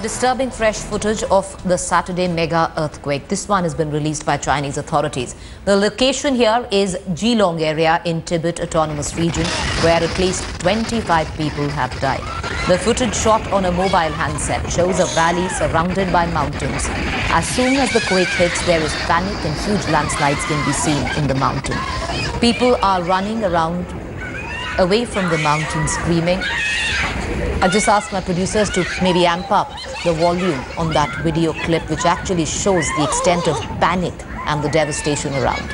Disturbing fresh footage of the Saturday mega earthquake. This one has been released by Chinese authorities. The location here is Jilong area in Tibet Autonomous Region, where at least 25 people have died. The footage shot on a mobile handset shows a valley surrounded by mountains. As soon as the quake hits, there is panic and huge landslides can be seen in the mountain. People are running around away from the mountain screaming. I just asked my producers to maybe amp up the volume on that video clip, which actually shows the extent of panic and the devastation around.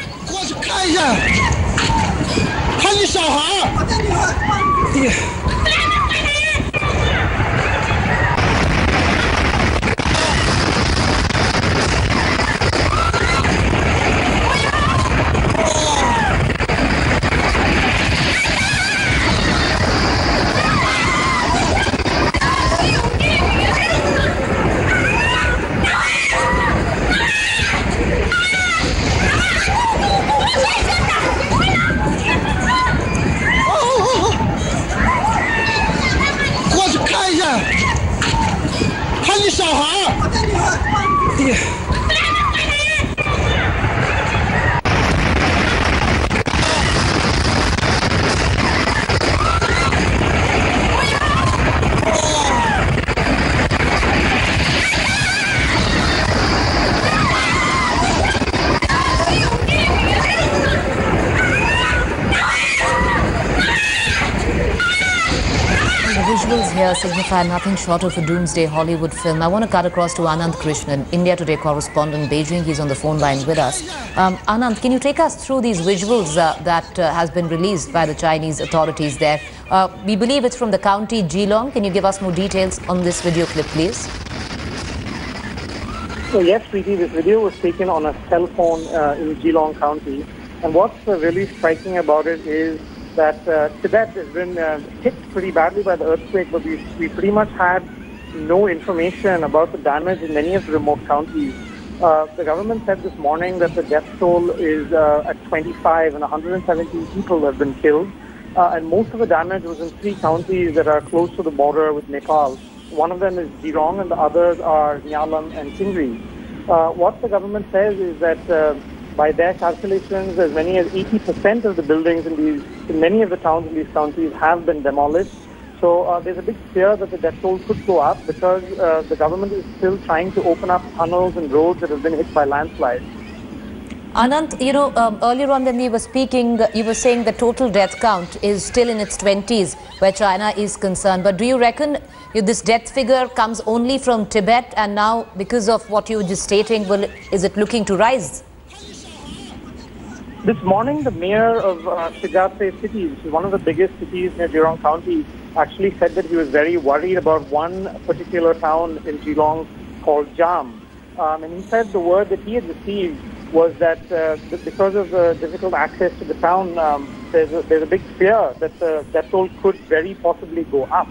Here signify nothing short of a doomsday Hollywood film. I want to cut across to Anand Krishnan, India Today correspondent, Beijing. He's on the phone line with us. Anand, can you take us through these visuals that has been released by the Chinese authorities there? We believe it's from the county Jilong. Can you give us more details on this video clip, please? So yes, Preeti, this video was taken on a cell phone in Jilong County. And what's really striking about it is that Tibet has been hit pretty badly by the earthquake, but we pretty much had no information about the damage in many of the remote counties. The government said this morning that the death toll is at 25 and 117 people have been killed. And most of the damage was in three counties that are close to the border with Nepal. One of them is Jilong and the others are Nyalam and Tingri. What the government says is that by their calculations, as many as 80% of the buildings in many of the towns in these counties have been demolished. So there's a big fear that the death toll could go up because the government is still trying to open up tunnels and roads that have been hit by landslides. Anand, you know, earlier on when we were speaking, you were saying the total death count is still in its 20s where China is concerned. But do you reckon this death figure comes only from Tibet, and now because of what you were just stating, is it looking to rise? This morning, the mayor of Shigatse city, which is one of the biggest cities near Jilong County, actually said that he was very worried about one particular town in Jilong called Jam. And he said the word that he had received was that because of the difficult access to the town, there's a big fear that the death toll could very possibly go up.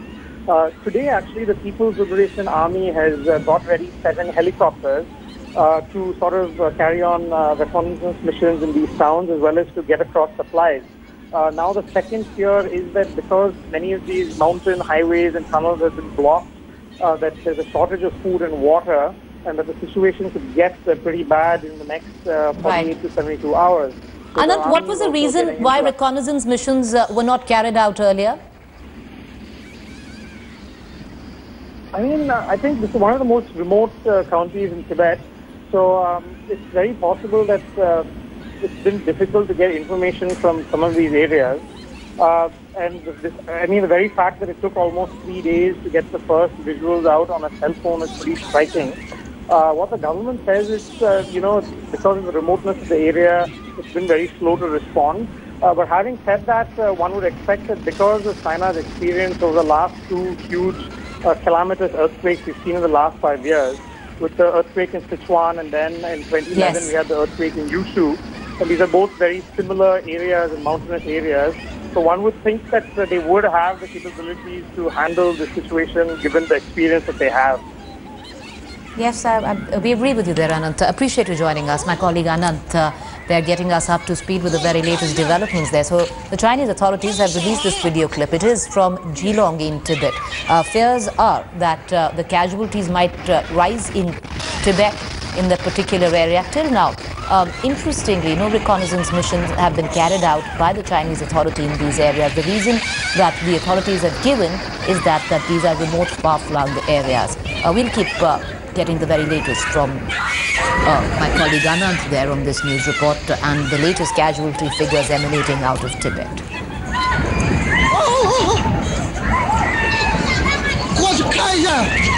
Today, actually, the People's Liberation Army has got ready 7 helicopters to sort of carry on reconnaissance missions in these towns, as well as to get across supplies. Now the second fear is that because many of these mountain highways and tunnels have been blocked, that there's a shortage of food and water, and that the situation could get pretty bad in the next 48 to 72 hours. So Anand, what was the reason why reconnaissance missions were not carried out earlier? I mean, I think this is one of the most remote counties in Tibet. So it's very possible that it's been difficult to get information from some of these areas. And the very fact that it took almost 3 days to get the first visuals out on a cell phone is pretty striking. What the government says is, you know, because of the remoteness of the area, it's been very slow to respond. But having said that, one would expect that because of China's experience over the last 2 huge calamitous earthquakes we've seen in the last 5 years, with the earthquake in Sichuan, and then in 2011 we had the earthquake in Yushu. And these are both very similar areas and mountainous areas. So one would think that they would have the capabilities to handle the situation given the experience that they have. Yes, we agree with you there, Anant. Appreciate you joining us. My colleague Anant They're getting us up to speed with the very latest developments there. So the Chinese authorities have released this video clip. It is from Jilong in Tibet. Fears are that the casualties might rise in Tibet in that particular area. Till now, interestingly, no reconnaissance missions have been carried out by the Chinese authority in these areas. The reason that the authorities have given is that these are remote, far-flung areas. We'll keep getting the very latest from my colleague Anand there on this news report and the latest casualty figures emanating out of Tibet. Oh, oh, oh.